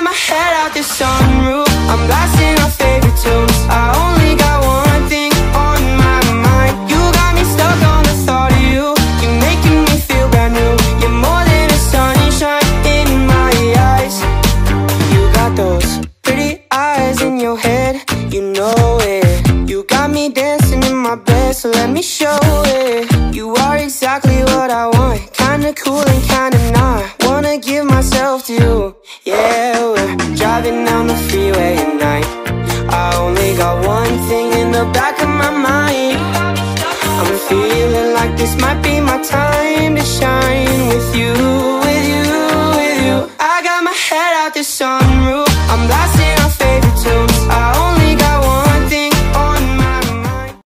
got my head out the sunroof, I'm blasting my favorite tunes. I only got one thing on my mind. You got me stuck on the thought of you. You're making me feel brand new. You're more than a sunshine in my eyes. You got those pretty eyes in your head, you know it. You got me dancing in my bed, so let me show it. You are exactly what I want, kinda cool and kinda not. Wanna give myself to you. Yeah, we're driving down the freeway at night. I only got one thing in the back of my mind. I'm feeling like this might be my time to shine with you.